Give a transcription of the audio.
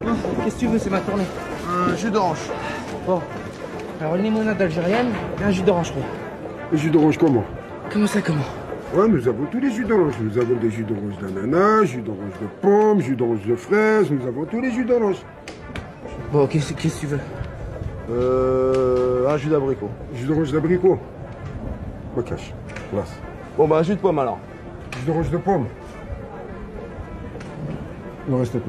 Qu'est-ce que tu veux, c'est ma tournée. Un jus d'orange. Bon. Alors une limonade algérienne et un jus d'orange quoi. Un jus d'orange comment? Comment ça comment? Ouais, nous avons tous les jus d'orange. Nous avons des jus d'orange d'ananas, jus d'orange de pomme, jus d'orange de fraise. Nous avons tous les jus d'orange. Bon, qu'est-ce que tu veux? Un jus d'abricot. Jus d'orange d'abricot? Pas cash. Classe. Bon bah un jus de pomme alors. Jus d'orange de pomme. Il ne reste plus.